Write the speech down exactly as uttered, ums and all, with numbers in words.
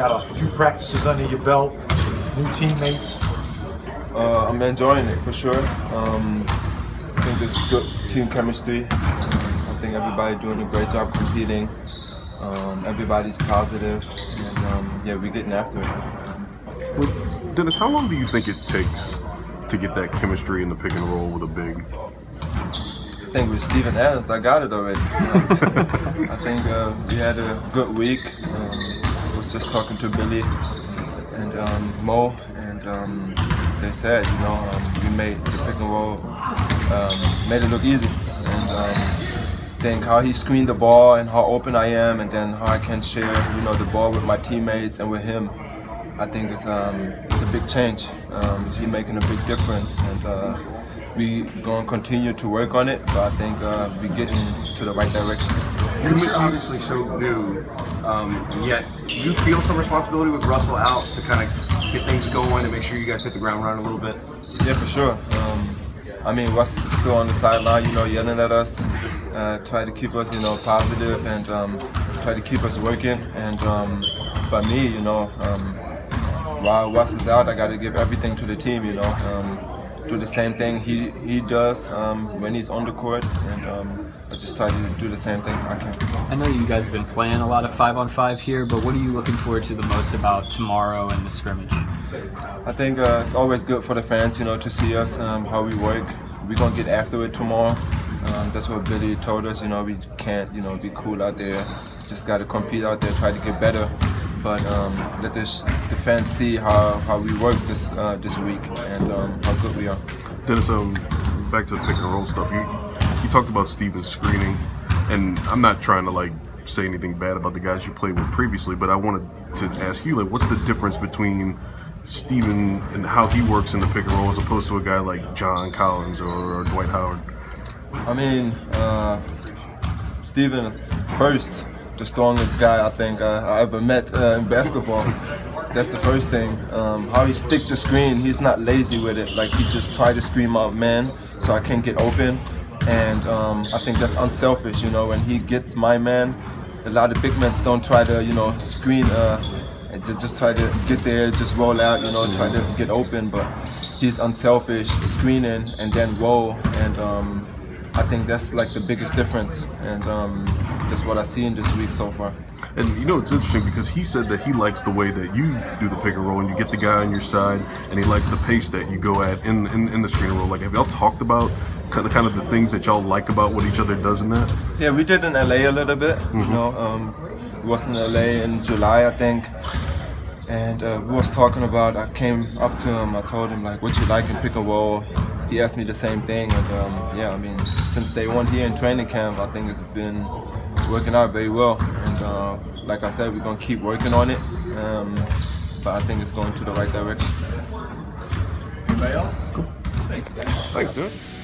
Got a few practices under your belt, new teammates. Uh, I'm enjoying it for sure. Um, I think there's good team chemistry. I think everybody doing a great job competing. Um, everybody's positive, and um, yeah, we're getting after it. Well, Dennis, how long do you think it takes to get that chemistry in the pick and roll with a big? I think with Steven Adams, I got it already. I think uh, we had a good week. Um, I was just talking to Billy and um, Mo, and um, they said, you know, um, we made the pick and roll, um, made it look easy. And um, think how he screened the ball and how open I am, and then how I can share, you know, the ball with my teammates and with him. I think it's um, it's a big change. Um, he's making a big difference, and uh, we're going to continue to work on it. But I think uh, we're getting to the right direction. You're obviously so new, um, yet you feel some responsibility with Russell out to kind of get things going and make sure you guys hit the ground running a little bit. Yeah, for sure. Um, I mean, Russ is still on the sideline, you know, yelling at us, uh, try to keep us, you know, positive, and um, try to keep us working. And um, but me, you know. Um, While Russ is out, I got to give everything to the team, you know, um, do the same thing he, he does um, when he's on the court, and um, I just try to do the same thing I can. I know you guys have been playing a lot of five on five here, but what are you looking forward to the most about tomorrow and the scrimmage? I think uh, it's always good for the fans, you know, to see us, um, how we work. We're going to get after it tomorrow. Um, that's what Billy told us, you know, we can't, you know, be cool out there. Just got to compete out there, try to get better. But um, let this, the fans see how, how we work this uh, this week, and um, how good we are. Dennis, um, back to the pick and roll stuff. You you talked about Steven's screening, and I'm not trying to like say anything bad about the guys you played with previously, but I wanted to ask you, like, what's the difference between Steven and how he works in the pick and roll as opposed to a guy like John Collins or, or Dwight Howard? I mean, uh, Steven is first. The strongest guy I think uh, I ever met uh, in basketball. That's the first thing. Um, how he stick the screen, he's not lazy with it. Like, he just try to scream out, man, so I can get open. And um, I think that's unselfish, you know, when he gets my man. A lot of big men don't try to, you know, screen, uh, and just try to get there, just roll out, you know, try to get open. But he's unselfish, screening, and then roll. And um, I think that's like the biggest difference, and um, that's what I've seen this week so far. And you know, it's interesting because he said that he likes the way that you do the pick and roll and you get the guy on your side, and he likes the pace that you go at in in, in the screen roll. Like, have y'all talked about kind of, kind of the things that y'all like about what each other does in that? Yeah, we did in L A a little bit. Mm-hmm. You know, um, we was in L A in July, I think. And uh, we was talking about, I came up to him, I told him, like, what you like in pick and roll. He asked me the same thing, and um, yeah, I mean, since day one here in training camp, I think it's been working out very well. And uh, like I said, we're going to keep working on it, um, but I think it's going to the right direction. Anybody else? Cool. Thank you, guys. Thanks, dude.